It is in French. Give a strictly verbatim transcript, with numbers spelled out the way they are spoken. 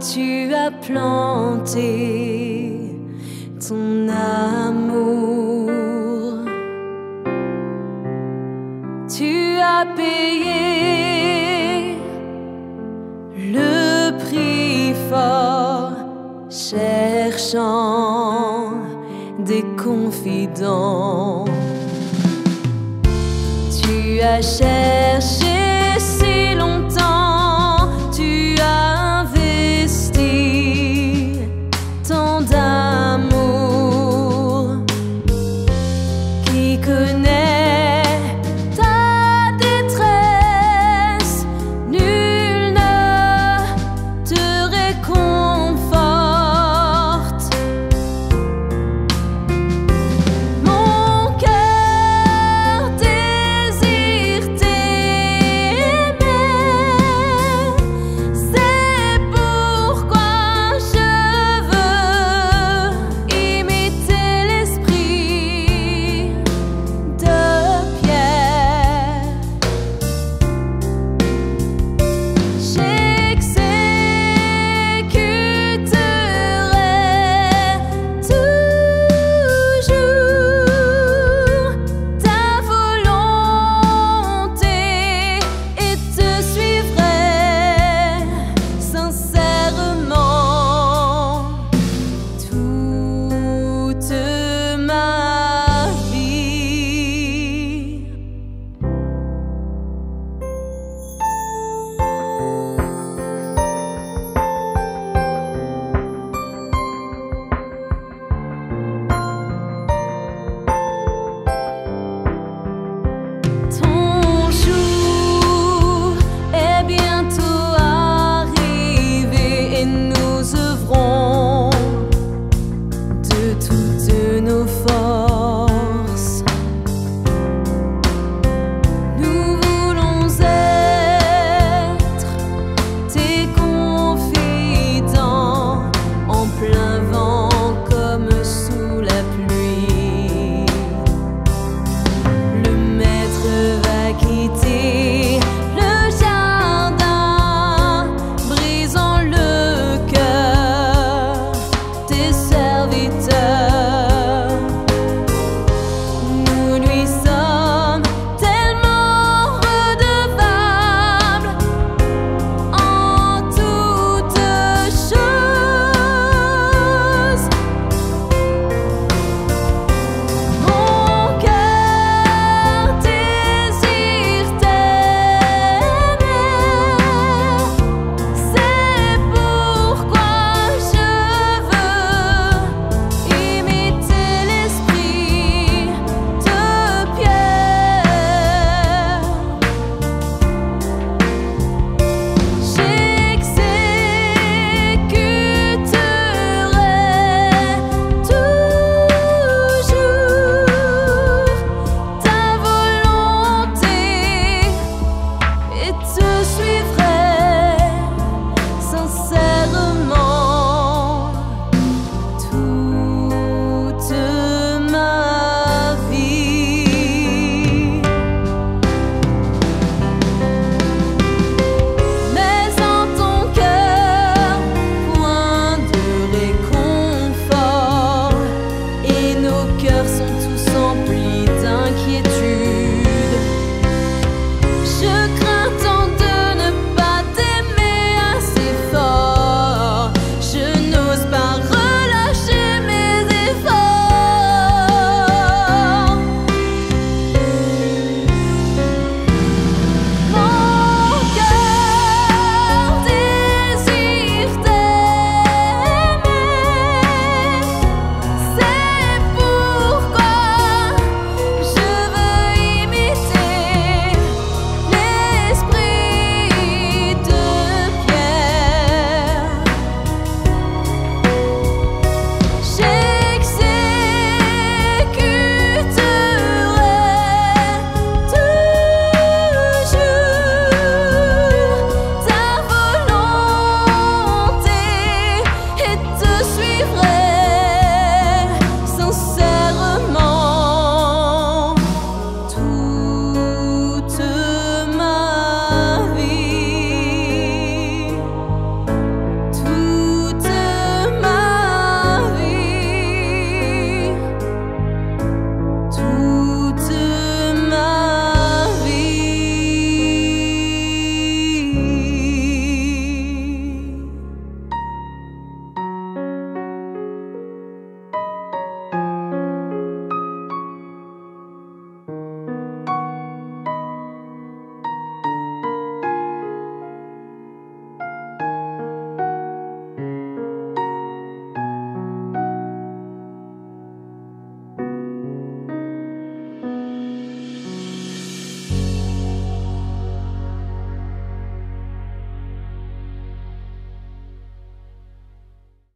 tu as planté ton amour. Tu as payé le prix fort, cherchant des confidents. Tu as cherché si longtemps, tu as investi tant d'amour. Qui connaît ta détresse, nul ne te réconcilie.